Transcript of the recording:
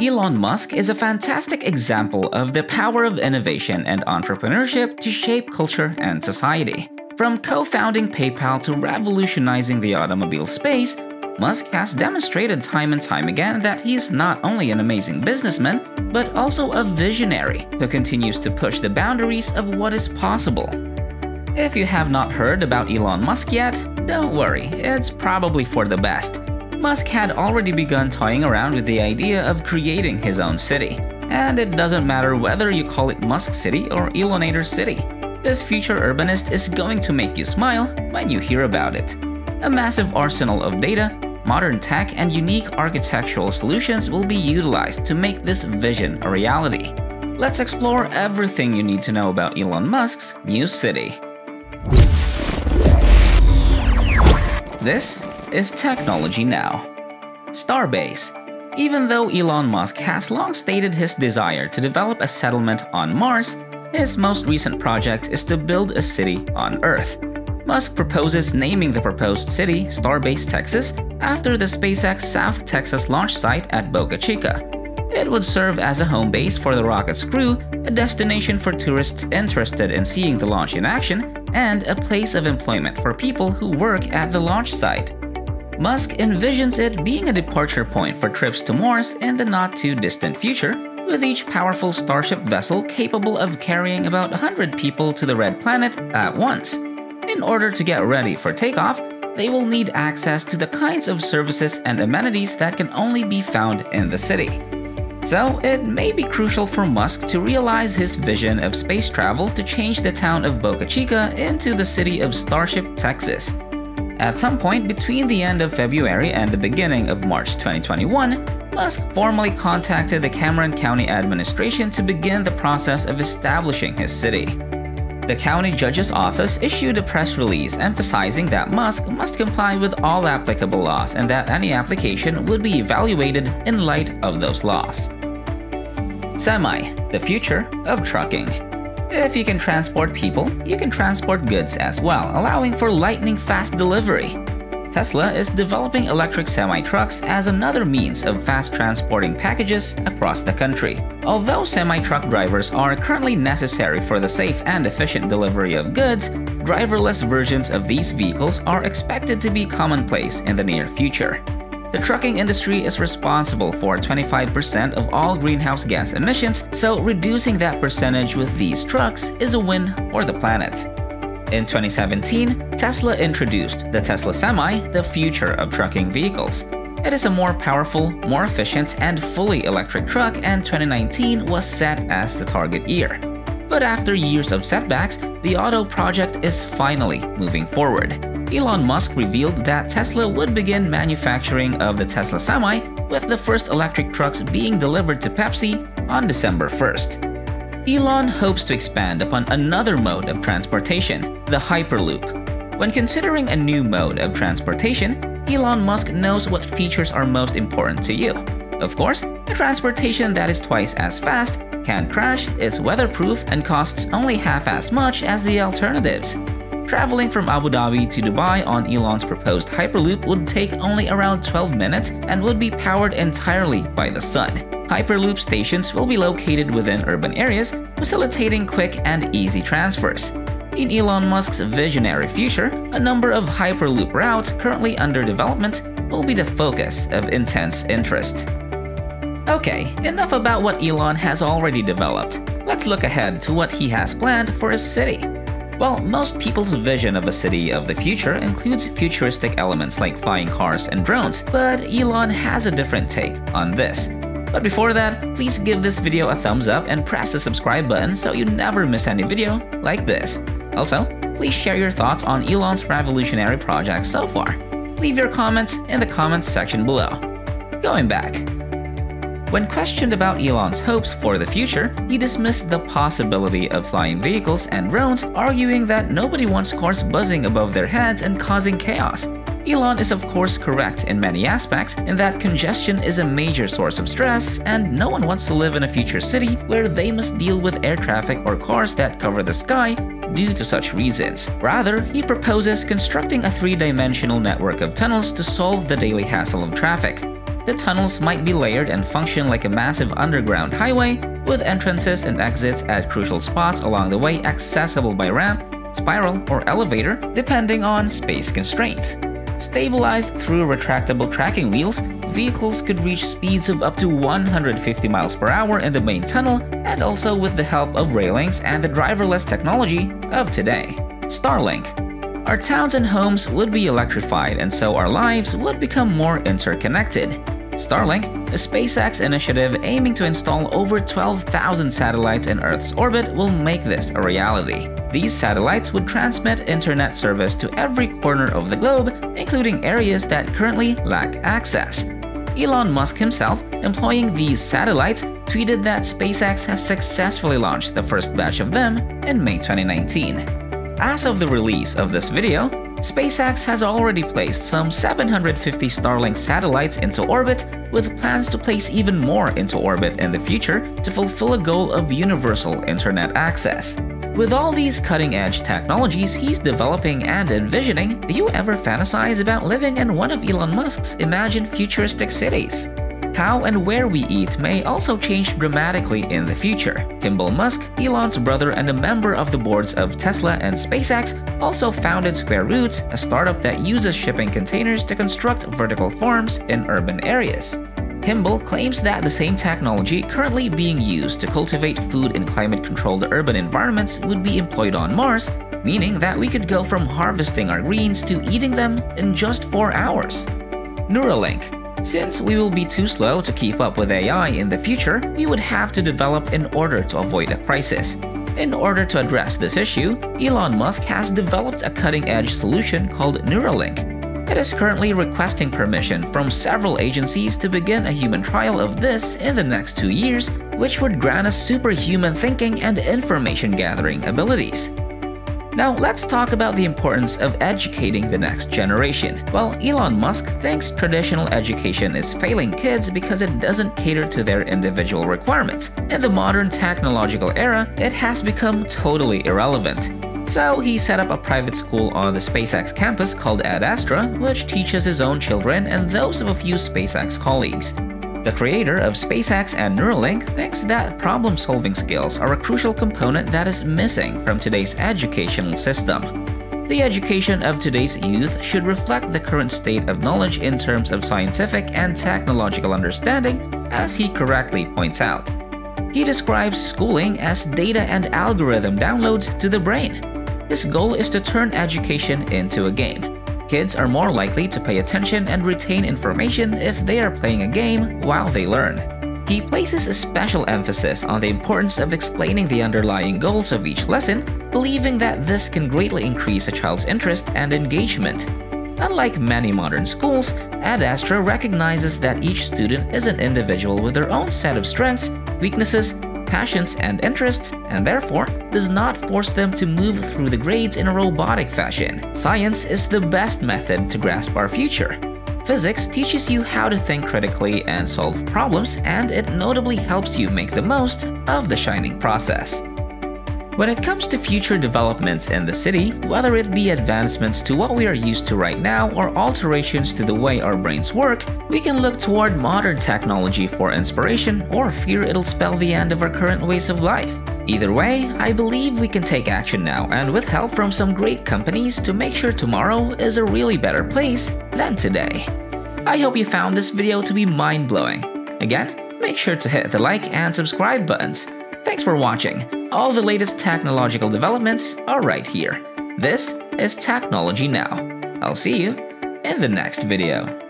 Elon Musk is a fantastic example of the power of innovation and entrepreneurship to shape culture and society. From co-founding PayPal to revolutionizing the automobile space, Musk has demonstrated time and time again that he's not only an amazing businessman, but also a visionary who continues to push the boundaries of what is possible. If you have not heard about Elon Musk yet, don't worry, it's probably for the best. Musk had already begun toying around with the idea of creating his own city. And it doesn't matter whether you call it Musk City or Elonator City. This future urbanist is going to make you smile when you hear about it. A massive arsenal of data, modern tech, and unique architectural solutions will be utilized to make this vision a reality. Let's explore everything you need to know about Elon Musk's new city. This is Technology Now. Starbase. Even though Elon Musk has long stated his desire to develop a settlement on Mars, his most recent project is to build a city on Earth. Musk proposes naming the proposed city Starbase, Texas, after the SpaceX South Texas launch site at Boca Chica. It would serve as a home base for the rocket's crew, a destination for tourists interested in seeing the launch in action, and a place of employment for people who work at the launch site. Musk envisions it being a departure point for trips to Mars in the not-too-distant future, with each powerful Starship vessel capable of carrying about 100 people to the Red Planet at once. In order to get ready for takeoff, they will need access to the kinds of services and amenities that can only be found in the city. So it may be crucial for Musk to realize his vision of space travel to change the town of Boca Chica into the city of Starship, Texas. At some point between the end of February and the beginning of March 2021, Musk formally contacted the Cameron County administration to begin the process of establishing his city. The county judge's office issued a press release emphasizing that Musk must comply with all applicable laws and that any application would be evaluated in light of those laws. Semi, the future of trucking. If you can transport people, you can transport goods as well, allowing for lightning-fast delivery. Tesla is developing electric semi-trucks as another means of fast transporting packages across the country. Although semi-truck drivers are currently necessary for the safe and efficient delivery of goods, driverless versions of these vehicles are expected to be commonplace in the near future. The trucking industry is responsible for 25% of all greenhouse gas emissions, so reducing that percentage with these trucks is a win for the planet. In 2017, Tesla introduced the Tesla Semi, the future of trucking vehicles. It is a more powerful, more efficient, and fully electric truck, and 2019 was set as the target year. But after years of setbacks, the auto project is finally moving forward. Elon Musk revealed that Tesla would begin manufacturing of the Tesla Semi, with the first electric trucks being delivered to Pepsi on December 1st. Elon hopes to expand upon another mode of transportation, the Hyperloop. When considering a new mode of transportation, Elon Musk knows what features are most important to you. Of course, a transportation that is twice as fast, can't crash, is weatherproof, and costs only half as much as the alternatives. Traveling from Abu Dhabi to Dubai on Elon's proposed Hyperloop would take only around 12 minutes and would be powered entirely by the sun. Hyperloop stations will be located within urban areas, facilitating quick and easy transfers. In Elon Musk's visionary future, a number of Hyperloop routes currently under development will be the focus of intense interest. Okay, enough about what Elon has already developed. Let's look ahead to what he has planned for his city. While most people's vision of a city of the future includes futuristic elements like flying cars and drones, but Elon has a different take on this. But before that, please give this video a thumbs up and press the subscribe button so you never miss any video like this. Also, please share your thoughts on Elon's revolutionary projects so far. Leave your comments in the comments section below. Going back. When questioned about Elon's hopes for the future, he dismissed the possibility of flying vehicles and drones, arguing that nobody wants cars buzzing above their heads and causing chaos. Elon is of course correct in many aspects in that congestion is a major source of stress and no one wants to live in a future city where they must deal with air traffic or cars that cover the sky due to such reasons. Rather, he proposes constructing a three-dimensional network of tunnels to solve the daily hassle of traffic. the tunnels might be layered and function like a massive underground highway, with entrances and exits at crucial spots along the way accessible by ramp, spiral, or elevator depending on space constraints. Stabilized through retractable tracking wheels, vehicles could reach speeds of up to 150 miles per hour in the main tunnel, and also with the help of railings and the driverless technology of today. Starlink. Our towns and homes would be electrified, and so our lives would become more interconnected. Starlink, a SpaceX initiative aiming to install over 12,000 satellites in Earth's orbit, will make this a reality. These satellites would transmit internet service to every corner of the globe, including areas that currently lack access. Elon Musk himself, employing these satellites, tweeted that SpaceX has successfully launched the first batch of them in May 2019. As of the release of this video, SpaceX has already placed some 750 Starlink satellites into orbit, with plans to place even more into orbit in the future to fulfill a goal of universal internet access. With all these cutting-edge technologies he's developing and envisioning, do you ever fantasize about living in one of Elon Musk's imagined futuristic cities? How and where we eat may also change dramatically in the future. Kimbal Musk, Elon's brother and a member of the boards of Tesla and SpaceX, also founded Square Roots, a startup that uses shipping containers to construct vertical farms in urban areas. Kimbal claims that the same technology currently being used to cultivate food in climate-controlled urban environments would be employed on Mars, meaning that we could go from harvesting our greens to eating them in just 4 hours. Neuralink. Since we will be too slow to keep up with AI in the future, we would have to develop in order to avoid a crisis. In order to address this issue, Elon Musk has developed a cutting-edge solution called Neuralink. It is currently requesting permission from several agencies to begin a human trial of this in the next 2 years, which would grant us superhuman thinking and information-gathering abilities. Now let's talk about the importance of educating the next generation. Well, Elon Musk thinks traditional education is failing kids because it doesn't cater to their individual requirements. In the modern technological era, it has become totally irrelevant. So he set up a private school on the SpaceX campus called Ad Astra, which teaches his own children and those of a few SpaceX colleagues. The creator of SpaceX and Neuralink thinks that problem-solving skills are a crucial component that is missing from today's educational system. The education of today's youth should reflect the current state of knowledge in terms of scientific and technological understanding, as he correctly points out. He describes schooling as data and algorithm downloads to the brain. His goal is to turn education into a game. Kids are more likely to pay attention and retain information if they are playing a game while they learn. He places a special emphasis on the importance of explaining the underlying goals of each lesson, believing that this can greatly increase a child's interest and engagement. Unlike many modern schools, Ad Astra recognizes that each student is an individual with their own set of strengths, weaknesses, passions, and interests, and therefore does not force them to move through the grades in a robotic fashion. Science is the best method to grasp our future. Physics teaches you how to think critically and solve problems, and it notably helps you make the most of the shining process. When it comes to future developments in the city, whether it be advancements to what we are used to right now or alterations to the way our brains work, we can look toward modern technology for inspiration or fear it'll spell the end of our current ways of life. Either way, I believe we can take action now and with help from some great companies to make sure tomorrow is a really better place than today. I hope you found this video to be mind-blowing. Again, make sure to hit the like and subscribe buttons. Thanks for watching. All the latest technological developments are right here. This is Technology Now. I'll see you in the next video.